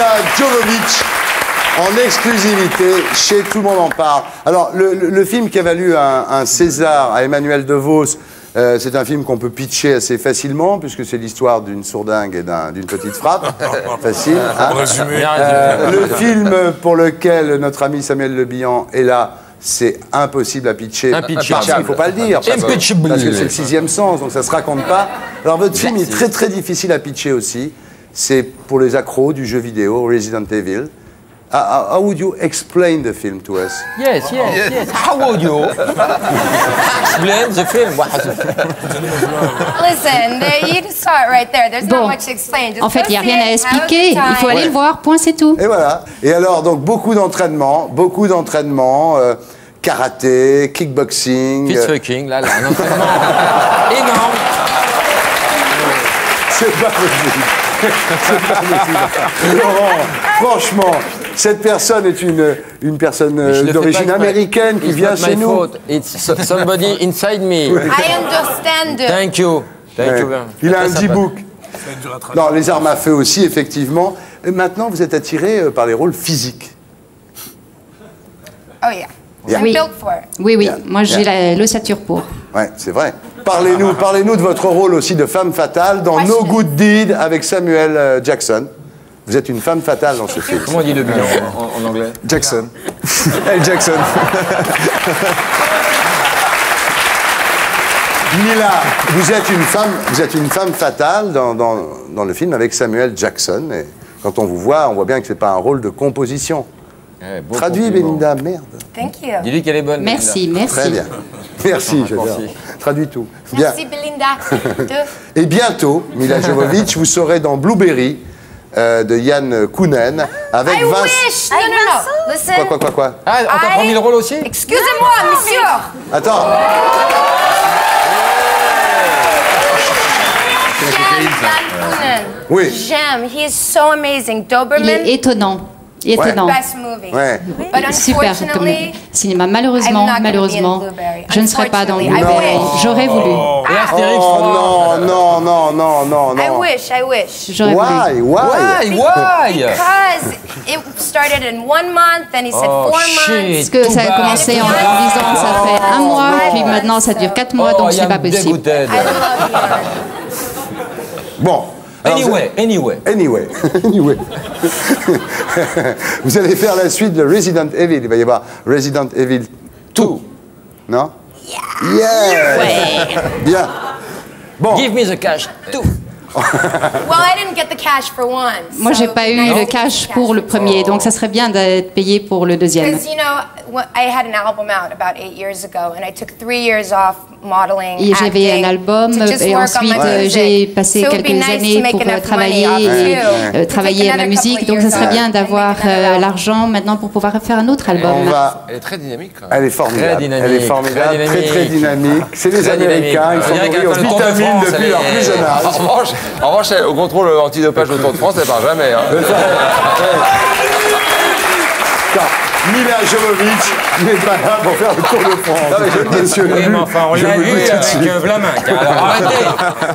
Milla Jovovich en exclusivité chez Tout Le Monde En Parle. Alors, le film qui a valu un César à Emmanuel De Vos, c'est un film qu'on peut pitcher assez facilement, puisque c'est l'histoire d'une sourdingue et d'une petite frappe. Facile. Hein. Le film pour lequel notre ami Samuel Le Bihan est là, c'est impossible à pitcher. Parce qu'il ne faut pas le dire. Parce que c'est le sixième sens, donc ça ne se raconte pas. Alors, votre film est très très difficile à pitcher aussi. C'est pour les accros du jeu vidéo, Resident Evil. How would you explain the film to us? Yes, yes, yes. How would you explain the film? Listen, you just saw it right there. There's not much to explain. Just en fait, il n'y a rien à expliquer. Il faut aller le voir, point, c'est tout. Et voilà. Et alors, donc, beaucoup d'entraînement, karaté, kickboxing. Fist-fucking, là, un entraînement énorme. C'est pas possible. Laurent, franchement, cette personne est une personne d'origine américaine qui vient chez nous. Fault. It's somebody inside me. Oui. I understand. Thank you. Thank you. Il a un D-book. Non, les armes à feu aussi, effectivement. Et maintenant, vous êtes attiré par les rôles physiques. Oh yeah. Yeah. Oui. Oui, oui. Yeah. Moi, j'ai l'ossature pour. Ouais, c'est vrai. Parlez-nous de votre rôle aussi de femme fatale dans No Good Deed avec Samuel Jackson. Vous êtes une femme fatale dans ce film. Comment on dit le bilan en anglais? Jackson. Hey Jackson. Milla, vous êtes une femme fatale dans le film avec Samuel Jackson. Et quand on vous voit, on voit bien que ce n'est pas un rôle de composition. Eh, traduis, Belinda, merde. Thank you. Dis-lui qu'elle est bonne. Merci, Belinda. Merci. Très bien. Merci, j'adore. Traduis tout. Merci, bien. Belinda. Et bientôt, Milla Jovovich, vous serez dans Blueberry de Jan Kounen avec Vincent. Non, non, non. Quoi Ah, on t'a promis le rôle aussi? Excusez-moi, monsieur. Attends. Oui. J'aime. He is so amazing. Doberman. Il est étonnant. Il était dans. Ouais. Super comme cinéma. Malheureusement, je ne serai pas dans Blueberry. J'aurais voulu. Et Astérix, non. I wish. J'aurais voulu. Why? Because it started in 1 month, then he said 4 months. Parce que ça a commencé en disant ça fait 1 mois, puis maintenant ça dure 4 mois, donc c'est pas possible. Bon. Alors, anyway. Vous allez faire la suite de Resident Evil. Il va y avoir Resident Evil 2. Non? Yeah. Bien. Bon. Give me the cash. 2. Well, I didn't get the cash for one. Moi, j'ai pas eu le cash pour le premier, donc ça serait bien d'être payé pour le deuxième. Because you know, I had an album out about 8 years ago, and I took 3 years off modeling. Et j'avais un album et ensuite j'ai passé quelques années pour travailler à ma musique, donc ça serait bien d'avoir l'argent maintenant pour pouvoir faire un autre album. Elle est très dynamique. Elle est formidable. Elle est formidable. Très très dynamique. C'est les Américains, ils sont nourris aux vitamines depuis leur plus jeune âge. En revanche, au contrôle antidopage de Tour de France, elle part jamais. Milla Jovovich n'est pas là pour faire le Tour de France. Non, je l'ai vu avec Vlaminck. Alors arrêtez.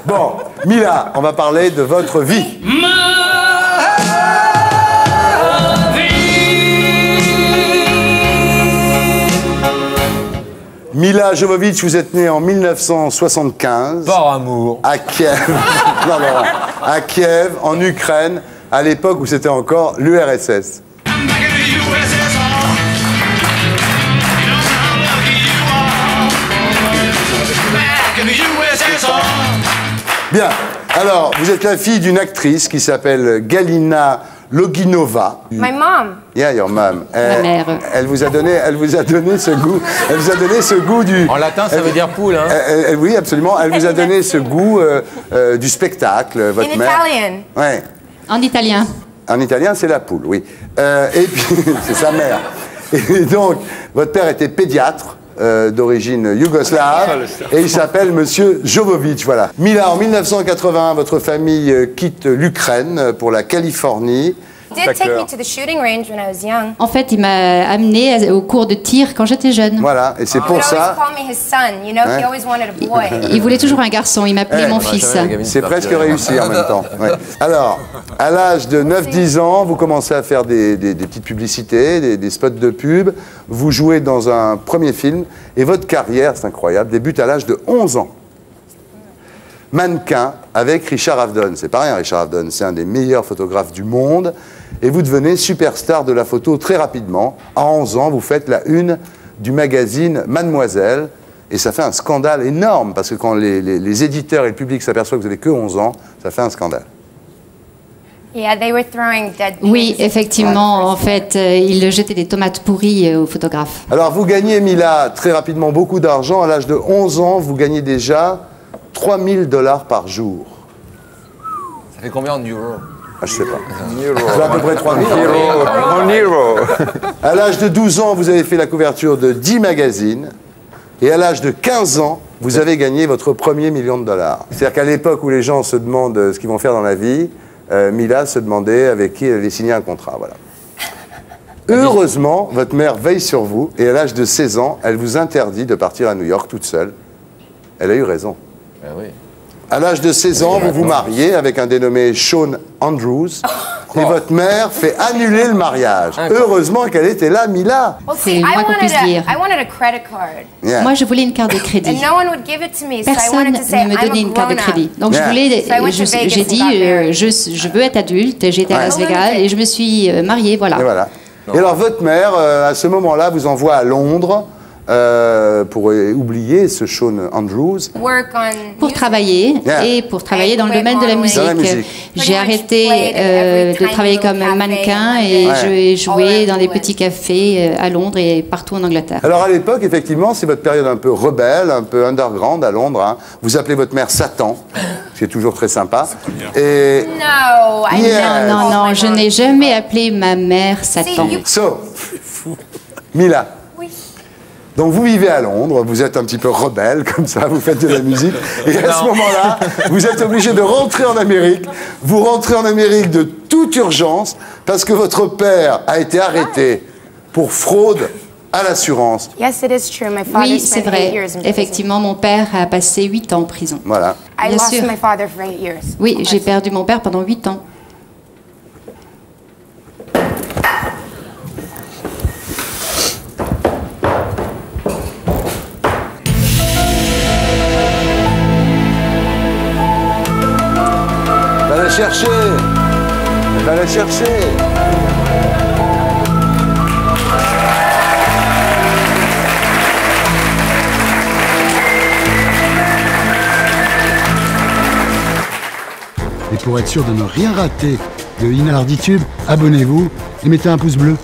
Bon, Milla, on va parler de votre vie. Milla Jovovich, vous êtes née en 1975. Par amour. À Kiev. À Kiev, en Ukraine, à l'époque où c'était encore l'URSS. Bien. Alors, vous êtes la fille d'une actrice qui s'appelle Galina Loginova. My mom. Yeah, your mom. Ma mère. Elle vous a donné ce goût. Elle vous a donné ce goût du. En latin, ça veut dire poule, hein. Oui, absolument. Elle vous a donné ce goût du spectacle. Votre mère. En italien. Ouais. En italien. En italien, c'est la poule, oui. Et puis, c'est sa mère. Et donc, votre père était pédiatre. D'origine yougoslave et il s'appelle Monsieur Jovovich, voilà. Milla, en 1981, votre famille quitte l'Ukraine pour la Californie En fait, il m'a amené au cours de tir quand j'étais jeune. Voilà, et c'est pour ça. Il voulait toujours un garçon, il m'appelait mon fils. C'est presque réussi en même temps. Ouais. Alors, à l'âge de 9-10 ans, vous commencez à faire des petites publicités, des spots de pub. Vous jouez dans un premier film et votre carrière, c'est incroyable, débute à l'âge de 11 ans. Mannequin avec Richard Avedon. C'est pas rien, Richard Avedon, c'est un des meilleurs photographes du monde. Et vous devenez superstar de la photo très rapidement. À 11 ans, vous faites la une du magazine Mademoiselle. Et ça fait un scandale énorme, parce que quand les éditeurs et le public s'aperçoivent que vous n'avez que 11 ans, ça fait un scandale. Oui, effectivement, en fait, ils jetaient des tomates pourries aux photographes. Alors, vous gagnez, Milla, très rapidement beaucoup d'argent. À l'âge de 11 ans, vous gagnez déjà $3000 par jour. Ça fait combien en euros? Ah, je sais pas. C'est à peu près 3000 euros. En euros. À l'âge de 12 ans, vous avez fait la couverture de 10 magazines. Et à l'âge de 15 ans, vous avez gagné votre premier $1 million. C'est-à-dire qu'à l'époque où les gens se demandent ce qu'ils vont faire dans la vie, Milla se demandait avec qui elle allait signer un contrat. Voilà. Heureusement, votre mère veille sur vous. Et à l'âge de 16 ans, elle vous interdit de partir à New York toute seule. Elle a eu raison. Ben oui. À l'âge de 16 ans, vous vous mariez avec un dénommé Sean Andrews. Et votre mère fait annuler le mariage. Heureusement qu'elle était là, Milla. C'est moi qu'on puisse dire. Moi, je voulais une carte de crédit. Personne ne me donnait une carte de crédit. Donc, j'ai dit, je veux être adulte. J'étais à Las Vegas et je me suis mariée, voilà. Et, voilà. Et alors, votre mère, à ce moment-là, vous envoie à Londres pour oublier ce Sean Andrews. Pour travailler, et pour travailler dans le domaine de la musique. J'ai arrêté de travailler comme mannequin et je jouais dans des petits cafés à Londres et partout en Angleterre. Alors à l'époque, effectivement, c'est votre période un peu rebelle, un peu underground à Londres. Hein. Vous appelez votre mère Satan, c'est toujours très sympa. Et... Non, je n'ai jamais appelé ma mère Satan. Milla. Donc vous vivez à Londres, vous êtes un petit peu rebelle, comme ça, vous faites de la musique. Et à ce moment-là, vous êtes obligé de rentrer en Amérique. Vous rentrez en Amérique de toute urgence, parce que votre père a été arrêté pour fraude à l'assurance. Oui, c'est vrai. Effectivement, mon père a passé 8 ans en prison. Voilà. Bien sûr. Oui, j'ai perdu mon père pendant 8 ans. Chercher, va la chercher. Et pour être sûr de ne rien rater de Inardi Tube, abonnez-vous et mettez un pouce bleu.